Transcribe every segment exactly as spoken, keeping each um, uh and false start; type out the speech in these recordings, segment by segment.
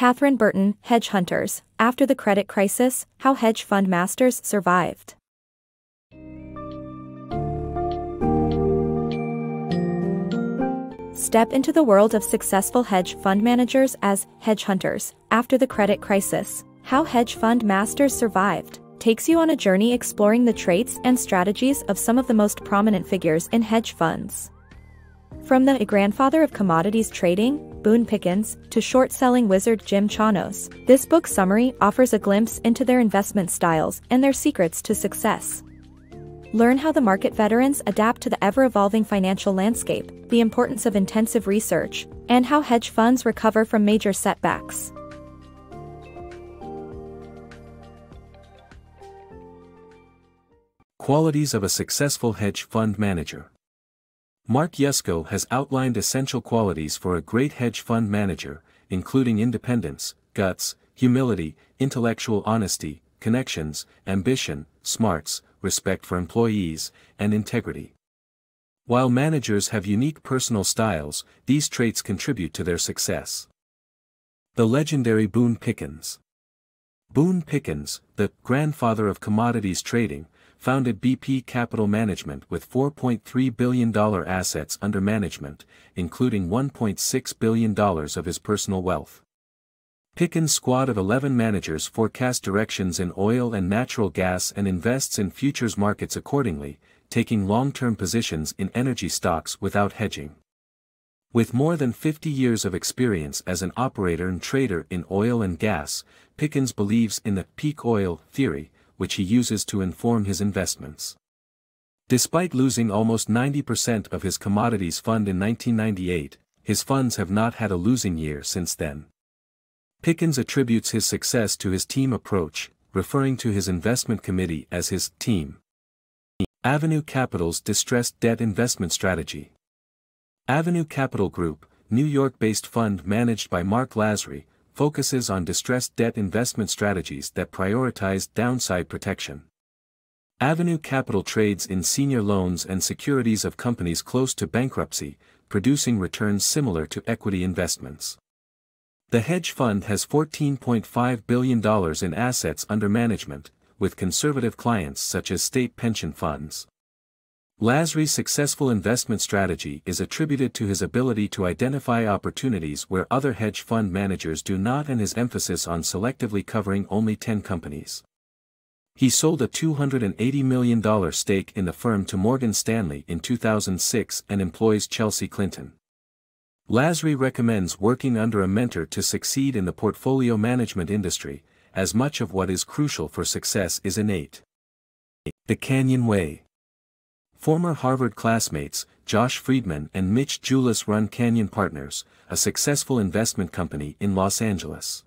Katherine Burton, Hedge Hunters, After the Credit Crisis, How Hedge Fund Masters Survived. Step into the world of successful hedge fund managers as Hedge Hunters, After the Credit Crisis, How Hedge Fund Masters Survived takes you on a journey exploring the traits and strategies of some of the most prominent figures in hedge funds. From the grandfather of commodities trading, Boone Pickens, to short-selling wizard Jim Chanos, this book summary offers a glimpse into their investment styles and their secrets to success. Learn how the market veterans adapt to the ever-evolving financial landscape, the importance of intensive research, and how hedge funds recover from major setbacks. Qualities of a successful hedge fund manager. Mark Yusko has outlined essential qualities for a great hedge fund manager, including independence, guts, humility, intellectual honesty, connections, ambition, smarts, respect for employees, and integrity. While managers have unique personal styles, these traits contribute to their success. The legendary Boone Pickens. Boone Pickens, the grandfather of commodities trading, founded B P Capital Management with four point three billion dollars assets under management, including one point six billion dollars of his personal wealth. Pickens' squad of eleven managers forecast directions in oil and natural gas and invests in futures markets accordingly, taking long-term positions in energy stocks without hedging. With more than fifty years of experience as an operator and trader in oil and gas, Pickens believes in the peak oil theory, which he uses to inform his investments. Despite losing almost ninety percent of his commodities fund in nineteen ninety-eight, his funds have not had a losing year since then. Pickens attributes his success to his team approach, referring to his investment committee as his team. Avenue Capital's distressed debt investment strategy. Avenue Capital Group, New York-based fund managed by Mark Lasry, focuses on distressed debt investment strategies that prioritize downside protection. Avenue Capital trades in senior loans and securities of companies close to bankruptcy, producing returns similar to equity investments. The hedge fund has fourteen point five billion dollars in assets under management, with conservative clients such as state pension funds. Lasry's successful investment strategy is attributed to his ability to identify opportunities where other hedge fund managers do not and his emphasis on selectively covering only ten companies. He sold a two hundred eighty million dollars stake in the firm to Morgan Stanley in two thousand six and employs Chelsea Clinton. Lasry recommends working under a mentor to succeed in the portfolio management industry, as much of what is crucial for success is innate. The Canyon Way. Former Harvard classmates, Josh Friedman and Mitch Julis run Canyon Partners, a successful investment company in Los Angeles.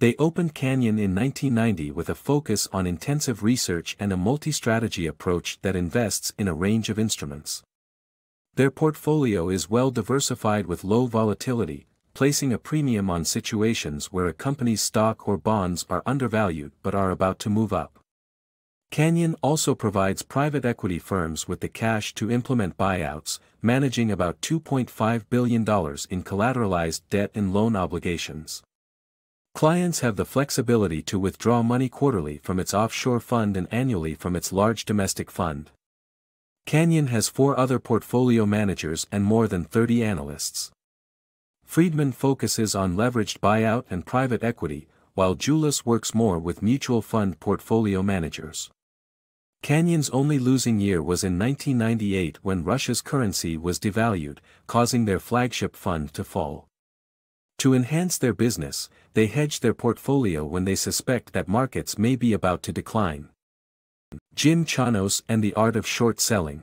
They opened Canyon in nineteen ninety with a focus on intensive research and a multi-strategy approach that invests in a range of instruments. Their portfolio is well diversified with low volatility, placing a premium on situations where a company's stock or bonds are undervalued but are about to move up. Canyon also provides private equity firms with the cash to implement buyouts, managing about two point five billion dollars in collateralized debt and loan obligations. Clients have the flexibility to withdraw money quarterly from its offshore fund and annually from its large domestic fund. Canyon has four other portfolio managers and more than thirty analysts. Friedman focuses on leveraged buyout and private equity, while Julis works more with mutual fund portfolio managers. Canyon's only losing year was in nineteen ninety-eight when Russia's currency was devalued, causing their flagship fund to fall. To enhance their business, they hedge their portfolio when they suspect that markets may be about to decline. Jim Chanos and the Art of Short Selling.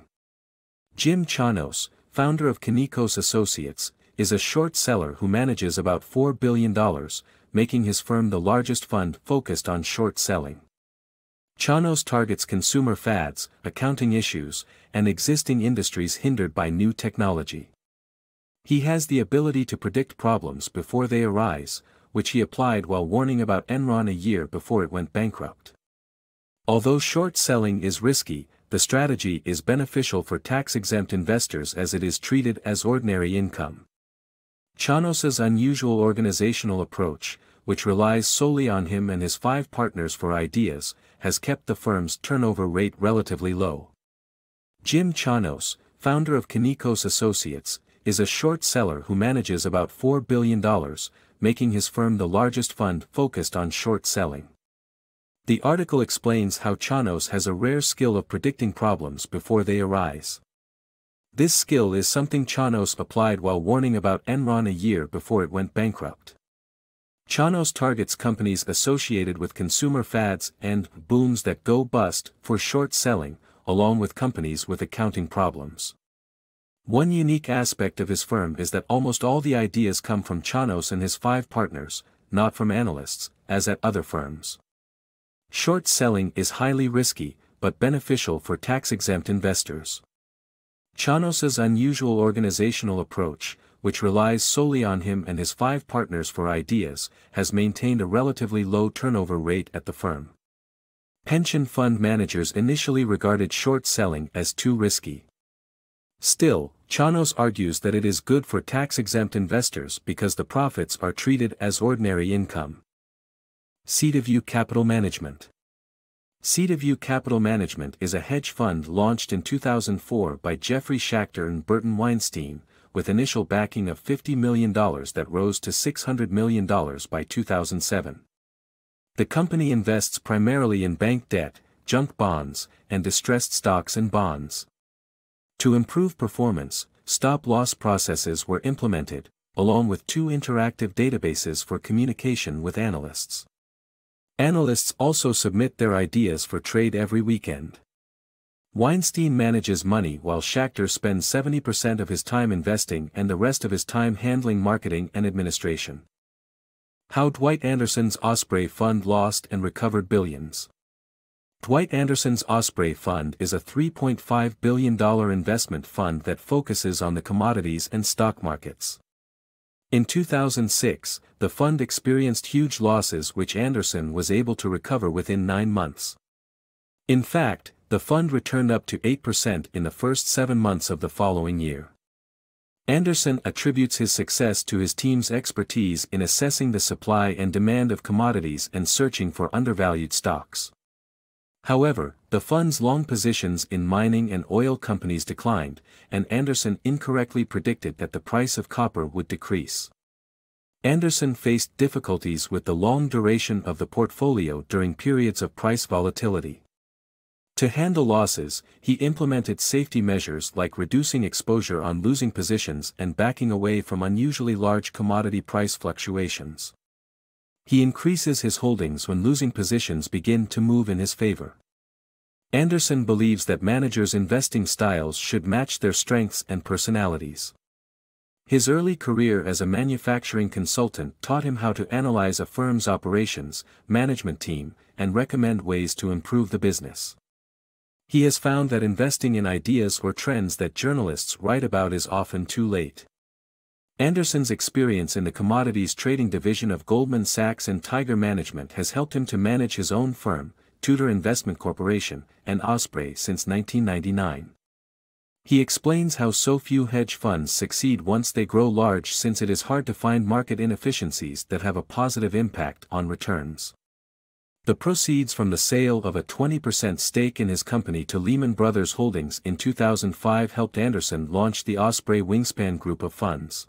Jim Chanos, founder of Kynikos Associates, is a short seller who manages about four billion dollars, making his firm the largest fund focused on short selling. Chanos targets consumer fads, accounting issues, and existing industries hindered by new technology. He has the ability to predict problems before they arise, which he applied while warning about Enron a year before it went bankrupt. Although short selling is risky, the strategy is beneficial for tax-exempt investors as it is treated as ordinary income. Chanos's unusual organizational approach, which relies solely on him and his five partners for ideas, has kept the firm's turnover rate relatively low. Jim Chanos, founder of Kynikos Associates, is a short seller who manages about four billion dollars, making his firm the largest fund focused on short selling. The article explains how Chanos has a rare skill of predicting problems before they arise. This skill is something Chanos applied while warning about Enron a year before it went bankrupt. Chanos targets companies associated with consumer fads and booms that go bust for short selling, along with companies with accounting problems. One unique aspect of his firm is that almost all the ideas come from Chanos and his five partners, not from analysts, as at other firms. Short selling is highly risky, but beneficial for tax-exempt investors. Chanos's unusual organizational approach, which relies solely on him and his five partners for ideas, has maintained a relatively low turnover rate at the firm. Pension fund managers initially regarded short selling as too risky. Still, Chanos argues that it is good for tax-exempt investors because the profits are treated as ordinary income. Cedarview Capital Management. Cedarview Capital Management is a hedge fund launched in two thousand four by Jeffrey Schachter and Burton Weinstein, with initial backing of fifty million dollars that rose to six hundred million dollars by two thousand seven. The company invests primarily in bank debt, junk bonds, and distressed stocks and bonds. To improve performance, stop-loss processes were implemented, along with two interactive databases for communication with analysts. Analysts also submit their ideas for trade every weekend. Weinstein manages money while Schachter spends seventy percent of his time investing and the rest of his time handling marketing and administration. How Dwight Anderson's Osprey Fund lost and recovered billions. Dwight Anderson's Osprey Fund is a three point five billion dollar investment fund that focuses on the commodities and stock markets. In two thousand six, the fund experienced huge losses which Anderson was able to recover within nine months. In fact, the fund returned up to eight percent in the first seven months of the following year. Anderson attributes his success to his team's expertise in assessing the supply and demand of commodities and searching for undervalued stocks. However, the fund's long positions in mining and oil companies declined, and Anderson incorrectly predicted that the price of copper would decrease. Anderson faced difficulties with the long duration of the portfolio during periods of price volatility. To handle losses, he implemented safety measures like reducing exposure on losing positions and backing away from unusually large commodity price fluctuations. He increases his holdings when losing positions begin to move in his favor. Anderson believes that managers' investing styles should match their strengths and personalities. His early career as a manufacturing consultant taught him how to analyze a firm's operations, management team, and recommend ways to improve the business. He has found that investing in ideas or trends that journalists write about is often too late. Anderson's experience in the commodities trading division of Goldman Sachs and Tiger Management has helped him to manage his own firm, Tudor Investment Corporation, and Osprey since nineteen ninety-nine. He explains how so few hedge funds succeed once they grow large, since it is hard to find market inefficiencies that have a positive impact on returns. The proceeds from the sale of a twenty percent stake in his company to Lehman Brothers Holdings in two thousand five helped Anderson launch the Osprey Wingspan Group of Funds.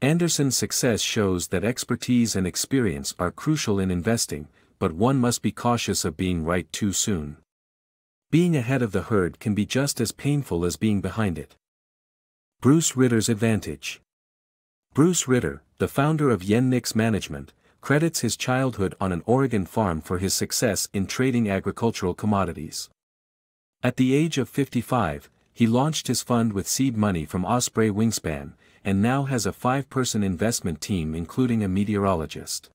Anderson's success shows that expertise and experience are crucial in investing, but one must be cautious of being right too soon. Being ahead of the herd can be just as painful as being behind it. Bruce Ritter's advantage. Bruce Ritter, the founder of Yen Nix Management, credits his childhood on an Oregon farm for his success in trading agricultural commodities. At the age of fifty-five, he launched his fund with seed money from Osprey Wingspan, and now has a five-person investment team including a meteorologist.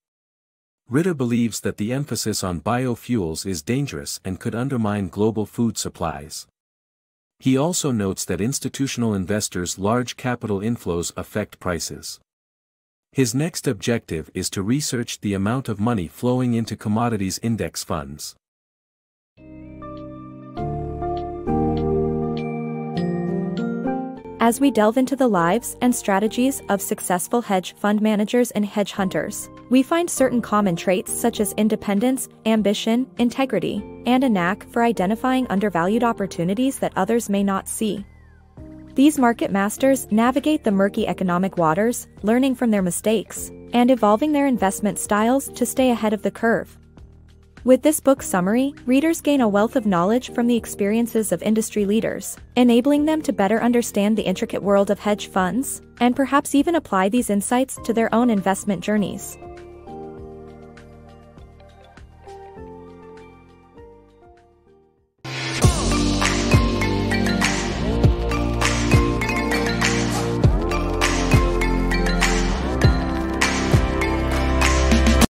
Ritter believes that the emphasis on biofuels is dangerous and could undermine global food supplies. He also notes that institutional investors' large capital inflows affect prices. His next objective is to research the amount of money flowing into commodities index funds. as we delve into the lives and strategies of successful hedge fund managers and hedge hunters. We find certain common traits such as independence, ambition, integrity, and a knack for identifying undervalued opportunities that others may not see. These market masters navigate the murky economic waters, learning from their mistakes, and evolving their investment styles to stay ahead of the curve. With this book summary, readers gain a wealth of knowledge from the experiences of industry leaders, enabling them to better understand the intricate world of hedge funds, and perhaps even apply these insights to their own investment journeys.